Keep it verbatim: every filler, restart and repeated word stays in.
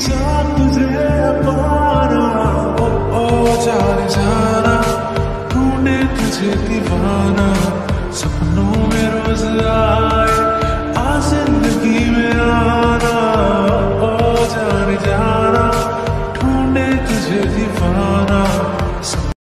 سپنوں میں روز